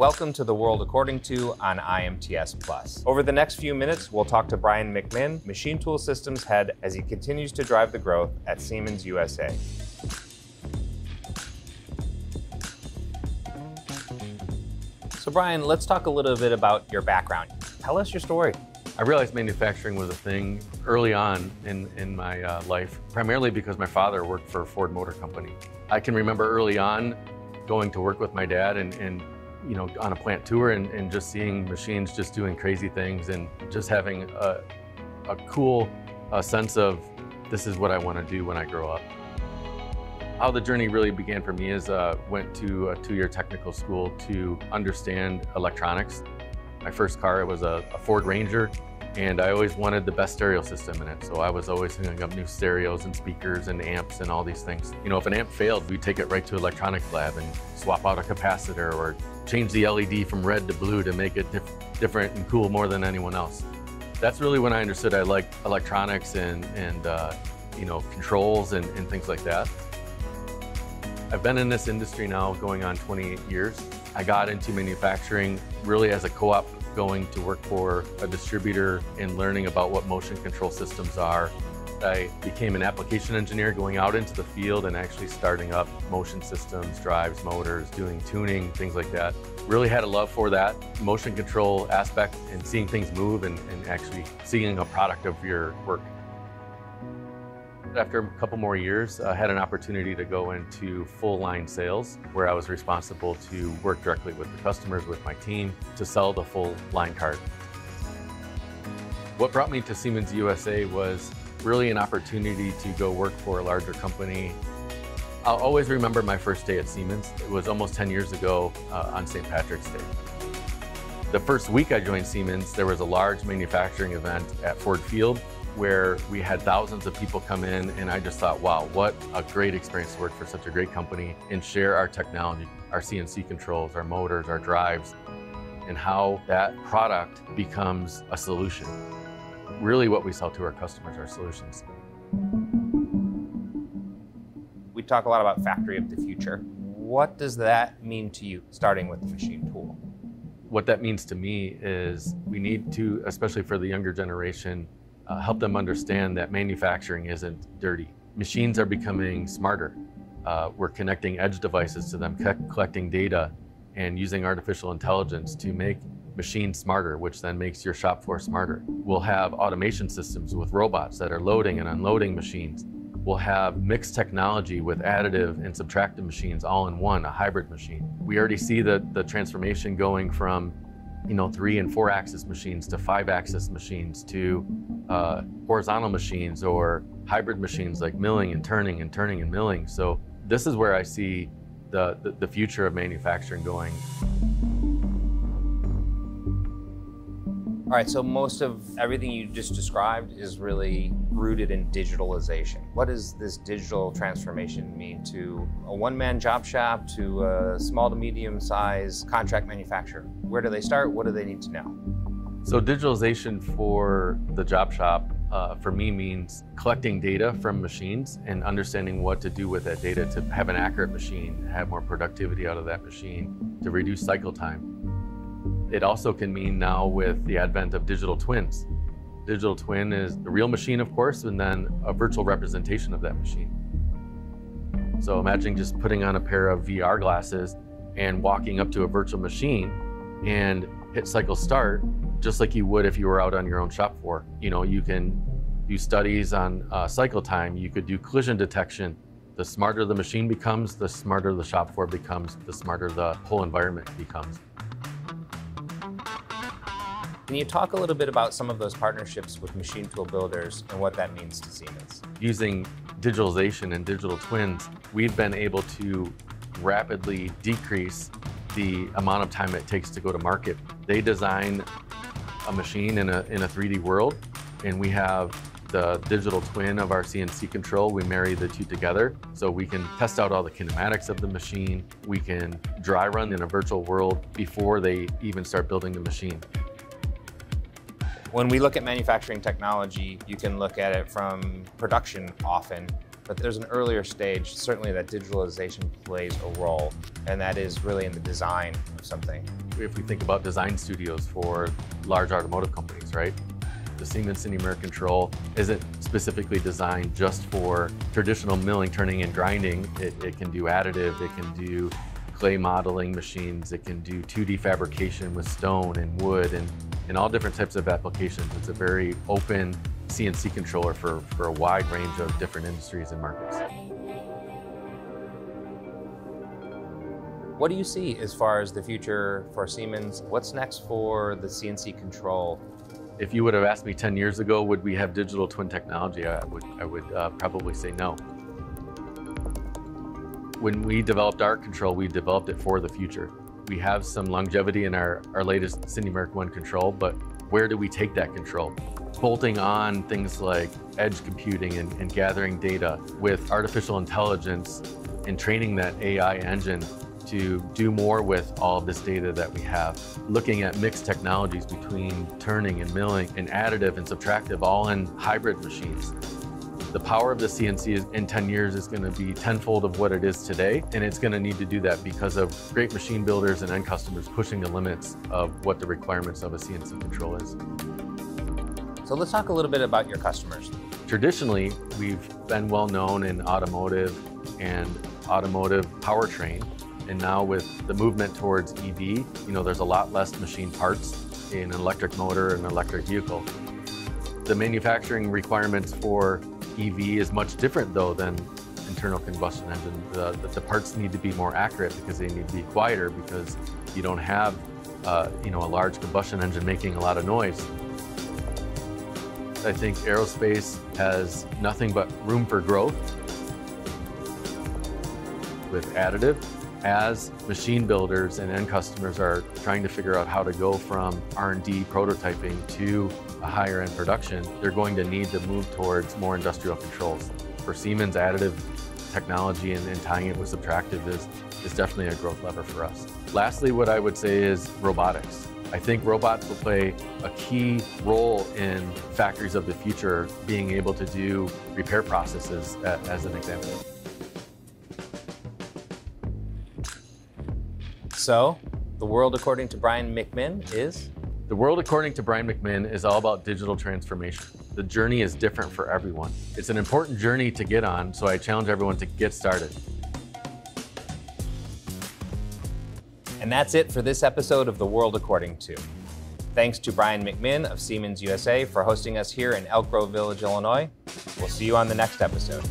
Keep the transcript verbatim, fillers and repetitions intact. Welcome to The World According To on I M T S Plus. Over the next few minutes, we'll talk to Brian McMinn, Machine Tool Systems Head, as he continues to drive the growth at Siemens U S A. So Brian, let's talk a little bit about your background. Tell us your story. I realized manufacturing was a thing early on in, in my uh, life, primarily because my father worked for Ford Motor Company. I can remember early on going to work with my dad and, and you know, on a plant tour and, and just seeing machines just doing crazy things and just having a, a cool a sense of this is what I want to do when I grow up. How the journey really began for me is uh, went to a two-year technical school to understand electronics. My first car, it was a, a Ford Ranger. And I always wanted the best stereo system in it. So I was always hooking up new stereos and speakers and amps and all these things. You know, if an amp failed, we'd take it right to electronics lab and swap out a capacitor or change the L E D from red to blue to make it diff different and cool more than anyone else. That's really when I understood I liked electronics and, and uh, you know, controls and, and things like that. I've been in this industry now going on twenty-eight years. I got into manufacturing really as a co-op, going to work for a distributor and learning about what motion control systems are. I became an application engineer, going out into the field and actually starting up motion systems, drives, motors, doing tuning, things like that. Really had a love for that motion control aspect and seeing things move and, and actually seeing a product of your work. After a couple more years, I had an opportunity to go into full-line sales, where I was responsible to work directly with the customers, with my team, to sell the full-line card. What brought me to Siemens U S A was really an opportunity to go work for a larger company. I'll always remember my first day at Siemens. It was almost ten years ago uh, on Saint Patrick's Day. The first week I joined Siemens, there was a large manufacturing event at Ford Field, where we had thousands of people come in, and I just thought, wow, what a great experience to work for such a great company and share our technology, our C N C controls, our motors, our drives, and how that product becomes a solution. Really what we sell to our customers are solutions. We talk a lot about factory of the future. What does that mean to you, starting with the machine tool? What that means to me is we need to, especially for the younger generation, Uh, help them understand that manufacturing isn't dirty. Machines are becoming smarter. Uh, we're connecting edge devices to them, collecting data, and using artificial intelligence to make machines smarter, which then makes your shop floor smarter. We'll have automation systems with robots that are loading and unloading machines. We'll have mixed technology with additive and subtractive machines all in one, a hybrid machine. We already see the, the transformation going from you know, three and four axis machines to five axis machines to uh, horizontal machines or hybrid machines like milling and turning and turning and milling. So this is where I see the, the, the future of manufacturing going. All right, so most of everything you just described is really rooted in digitalization. What does this digital transformation mean to a one-man job shop, to a small to medium-sized contract manufacturer? Where do they start? What do they need to know? So digitalization for the job shop, uh, for me, means collecting data from machines and understanding what to do with that data to have an accurate machine, have more productivity out of that machine, to reduce cycle time. It also can mean now with the advent of digital twins. Digital twin is the real machine, of course, and then a virtual representation of that machine. So imagine just putting on a pair of V R glasses and walking up to a virtual machine and hit cycle start, just like you would if you were out on your own shop floor. You know, you can do studies on uh, cycle time, you could do collision detection. The smarter the machine becomes, the smarter the shop floor becomes, the smarter the whole environment becomes. Can you talk a little bit about some of those partnerships with machine tool builders and what that means to Siemens? Using digitalization and digital twins, we've been able to rapidly decrease the amount of time it takes to go to market. They design a machine in a, in a three D world, and we have the digital twin of our C N C control. We marry the two together so we can test out all the kinematics of the machine. We can dry run in a virtual world before they even start building the machine. When we look at manufacturing technology, you can look at it from production often, But there's an earlier stage, certainly, that digitalization plays a role, and that is really in the design of something. If we think about design studios for large automotive companies, right? The Siemens Sinumerik Control isn't specifically designed just for traditional milling, turning, and grinding. It, it can do additive, it can do clay modeling machines, it can do two D fabrication with stone and wood and, and all different types of applications. It's a very open C N C controller for, for a wide range of different industries and markets. What do you see as far as the future for Siemens? What's next for the C N C control? If you would have asked me ten years ago, would we have digital twin technology, I would, I would uh, probably say no. When we developed our control, we developed it for the future. We have some longevity in our, our latest Sinumerik One control, but where do we take that control? Bolting on things like edge computing and, and gathering data with artificial intelligence and training that A I engine to do more with all of this data that we have. Looking at mixed technologies between turning and milling and additive and subtractive, all in hybrid machines. The power of the C N C in ten years is going to be tenfold of what it is today, and it's going to need to do that because of great machine builders and end customers pushing the limits of what the requirements of a C N C control is. So let's talk a little bit about your customers. Traditionally, we've been well known in automotive and automotive powertrain. And now with the movement towards E V, you know, there's a lot less machine parts in an electric motor and an electric vehicle. The manufacturing requirements for E V is much different though than internal combustion engine. The, the parts need to be more accurate because they need to be quieter because you don't have, uh, you know, a large combustion engine making a lot of noise. I think aerospace has nothing but room for growth with additive. As machine builders and end customers are trying to figure out how to go from R and D prototyping to a higher end production, they're going to need to move towards more industrial controls. For Siemens, additive technology and, and tying it with subtractive is, is definitely a growth lever for us. Lastly, what I would say is robotics. I think robots will play a key role in factories of the future, being able to do repair processes as an example. So, the world according to Brian McMinn is? The world according to Brian McMinn is all about digital transformation. The journey is different for everyone. It's an important journey to get on, so I challenge everyone to get started. And that's it for this episode of The World According To. Thanks to Brian McMinn of Siemens U S A for hosting us here in Elk Grove Village, Illinois. We'll see you on the next episode.